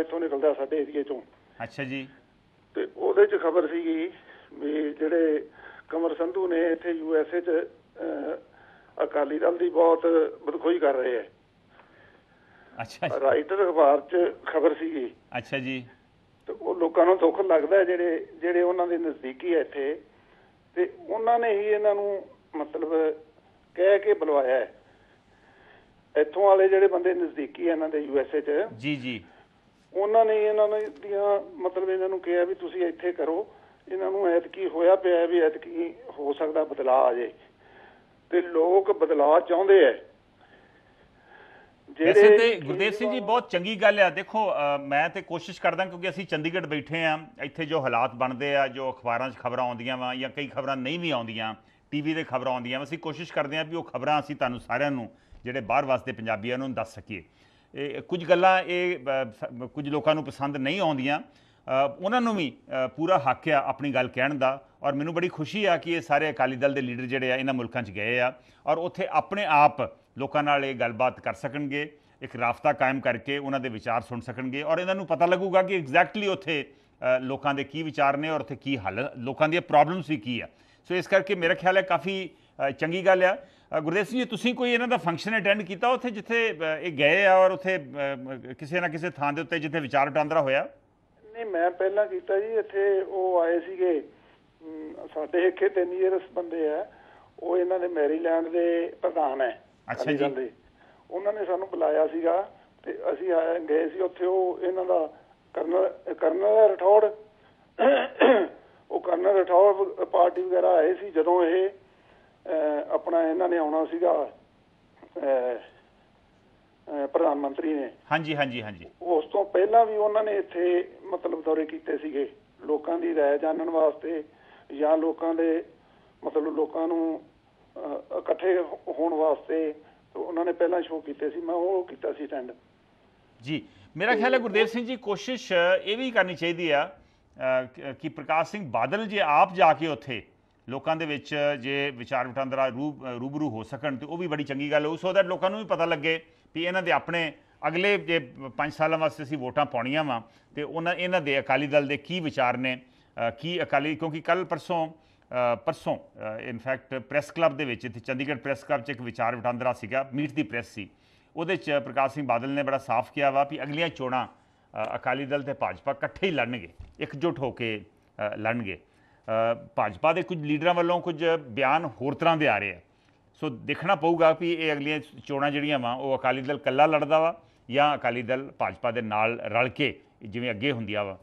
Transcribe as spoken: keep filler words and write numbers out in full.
इतों निकलता साढ़े एरिए चो। अच्छा जी। तो ओदे च खबर सी भी जिहड़े कमर संधू ने इत्थे यूएसए च अकाली दल की बहुत बदखोई कर रहे है। अच्छा जी। राइटर अखबार च खबर सी। अच्छा जी। तो वो लोगों को दुख लगता है जिहड़े जिहड़े उन्हां दे नजदीकी है इत्थे, ते उन्हां ने ही इन्हां नूं मतलब कह के बुलवाया है। इत्थों वाले जिहड़े बंदे नजदीकी है इन्हां दे यूएसए च, जी जी, उन्होंने इन्होंने मतलब इन्होंने कहा भी तुसी इत्थे करो, इन्होंने ऐतकी होया पे है भी ऐतकी हो सकता बदलाव आ जाए, ते लोग बदलाव चाहते है। वैसे तो गुरदेव सिंह जी बहुत चंगी गल है। देखो आ, मैं तो कोशिश करदा क्योंकि असीं चंडीगढ़ बैठे हाँ, इत्थे जो हालात बनते हैं, जो अखबारों खबरां आउंदियां वा या कई खबरां नहीं भी आउंदियां, टीवी ते खबरां आउंदियां वा, असीं कोशिश करते हैं भी वो खबरां असीं तुहानूं सारिआं नूं जिहड़े बाहर वसदे पंजाबीआं नूं दस सकीए। कुछ गल्लां ये कुछ लोगों को पसंद नहीं आउंदियां, उन्होंने भी पूरा हक है अपनी गल कहण दा। और मैनूं बड़ी खुशी आ कि ये सारे अकाली दल के लीडर जिहड़े आ इन्हां मुल्कां च गए आ और उत्थे अपने आप लोगों नाल ये गलबात कर सकणगे, एक राबता कायम करके उन्हां दे विचार सुन सकणगे और इन्हां नूं पता लगूगा कि एग्जैक्टली उत्थे लोगों के की विचार ने और उत्थे की हल, लोगों दी प्रॉब्लम्स भी की आ। सो इस करके मेरा ख्याल है काफ़ी चंगी गल आ। गुरदेव सिंह जी, तुसीं कोई इन्हां दा फंक्शन अटेंड किया उत्थे जिथे ये गए और उत्थे किसी ना किसी थां दे उत्ते जिथे विचार वटांदरा होया? नहीं, मैं पहला कीता जी, इत्थे ओह आए सीगे साडे इक्के तीनियरस बंदे आ, ओह इन्हां दे मैरीलैंड दे प्रधान है। अच्छा जी। उन्होंने सानू बुलाया सीगा ते असीं आए गए सी उत्थे। ओह इन्हां दा करनल करनल राठौर ओह करनल राठौर पार्टी वगैरह आए सी जदों ये अपना इन्होंने आना सीगा प्रधानमंत्री ने। हाँ जी हाँ जी हाँ जी। उस तो पहला भी उन्होंने इत्थे मतलब दौरे किए सीगे लोगों की राय जानने वास्ते या लोगों के मतलब लोगों नूं इकट्ठे होने वास्ते, तो उन्होंने पहला शो किए सी, मैं वो किया सी अटेंड। जी, मेरा ख्याल है गुरदेव सिंह जी कोशिश ये भी करनी चाहिए आ कि प्रकाश सिंह बादल जी आप जाके उत्थे लोगों के जे विचार वटांदरा रू रूबरू हो सकन तो वह भी बड़ी चंगी गल हो, सो दैट लोगों भी पता लगे भी इन्हों के अपने अगले जे पाँच साल वास्ते असीं वोटां पाउणियां वा तो उन्हां इन्हां दे अकाली दल के की विचार ने की अकाली, क्योंकि कल परसों परसों इनफैक्ट प्रैस क्लब के विच चंडीगढ़ प्रैस क्लब एक विचार वटांदरा सीगा, मीट दी प्रैस सी, उहदे च प्रकाश सिंह बादल ने बड़ा साफ किया वा भी अगलियां चोणां अकाली दल ते भाजपा इकट्ठे ही लड़नगे, एकजुट होकर लड़नगे। भाजपा के कुछ लीडर वालों कुछ बयान होर तरह के आ रहे हैं, सो देखना पऊगा कि ये अगलियां चोणां जिहड़ियां वा वो अकाली दल कल्ला लड़दा वा या अकाली दल भाजपा के नाल रल के जिवें अगे हुंदियां वा।